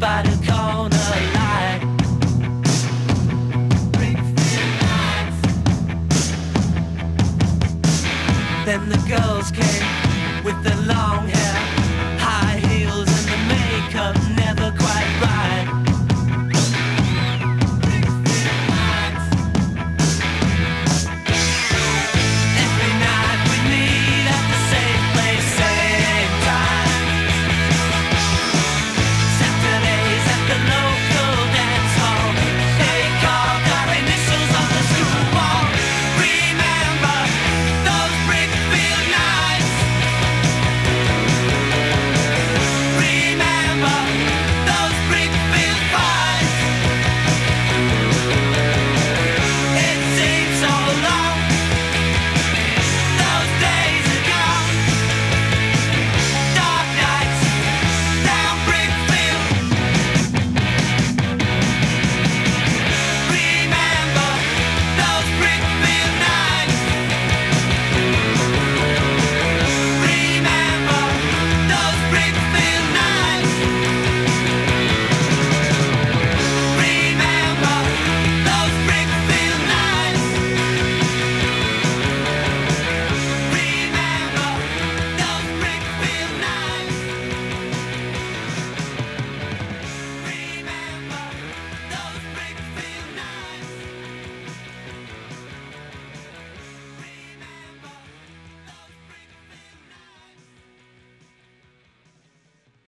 Nobody